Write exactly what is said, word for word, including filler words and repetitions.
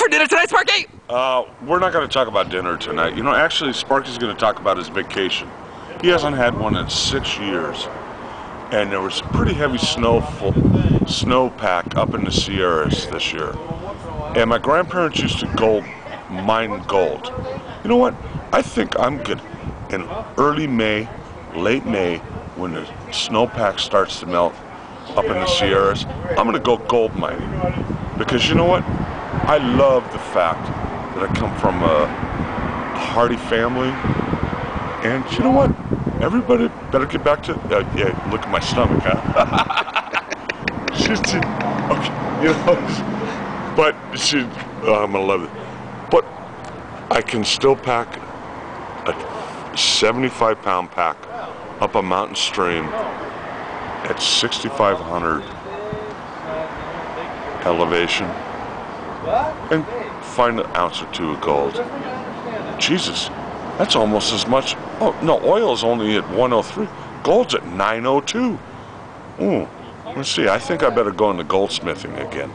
for dinner tonight, Sparky? Uh, we're not going to talk about dinner tonight. You know, actually, Sparky's going to talk about his vacation. He hasn't had one in six years. And there was pretty heavy snowfall, snowpack up in the Sierras this year. And my grandparents used to gold, mine gold. You know what? I think I'm good in early May, late May, when the snowpack starts to melt up in the Sierras. I'm going to go gold mining. Because you know what? I love the fact that I come from a hardy family. And you know what? Everybody better get back to, uh, yeah, look at my stomach, huh? She's, she, okay, you know, but she, oh, I'm gonna love it. But I can still pack a seventy-five pound pack up a mountain stream at sixty-five hundred elevation and find an ounce or two of gold. Jesus. That's almost as much. Oh, no, oil is only at one oh three. Gold's at nine oh two. Ooh, let's see. I think I better go into goldsmithing again.